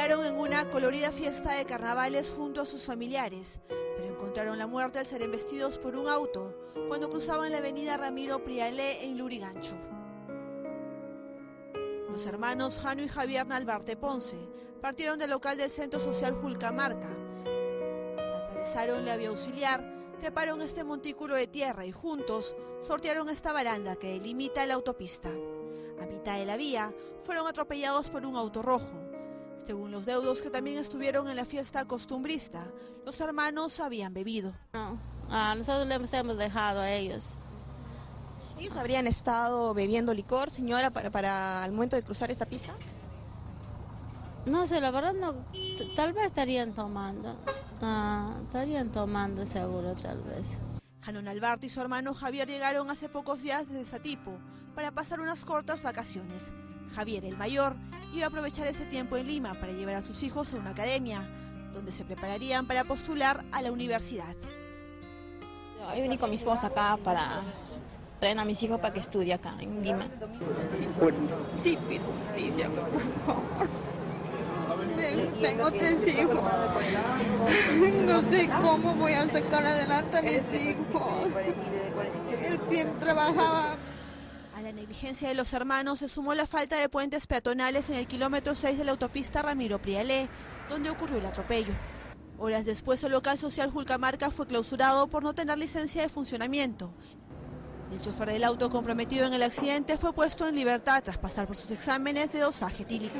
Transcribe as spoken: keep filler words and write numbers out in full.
bailaron en una colorida fiesta de carnavales junto a sus familiares, pero encontraron la muerte al ser embestidos por un auto cuando cruzaban la avenida Ramiro Prialé en Lurigancho. Los hermanos Jano y Javier Nalvarte Ponce partieron del local del Centro Social Julcamarca, atravesaron la vía auxiliar, treparon este montículo de tierra y juntos sortearon esta baranda que delimita la autopista. A mitad de la vía fueron atropellados por un auto rojo. Según los deudos que también estuvieron en la fiesta costumbrista, los hermanos habían bebido. No, a nosotros les hemos dejado a ellos. ¿Ellos habrían estado bebiendo licor, señora, para, para el momento de cruzar esta pista? No sé, la verdad no, tal vez estarían tomando, ah, estarían tomando seguro tal vez. Jano Nalvarte y su hermano Javier llegaron hace pocos días desde Satipo para pasar unas cortas vacaciones. Javier, el mayor, iba a aprovechar ese tiempo en Lima para llevar a sus hijos a una academia, donde se prepararían para postular a la universidad. Yo vine con mis hijos acá para traer a mis hijos para que estudie acá en Lima. Sí, pido justicia, por favor. Tengo tres hijos, no sé cómo voy a sacar adelante a mis hijos, él siempre trabajaba. A la negligencia de los hermanos se sumó la falta de puentes peatonales en el kilómetro seis de la autopista Ramiro Prialé, donde ocurrió el atropello. Horas después, el local social Julcamarca fue clausurado por no tener licencia de funcionamiento. El chofer del auto comprometido en el accidente fue puesto en libertad tras pasar por sus exámenes de dosaje etílico.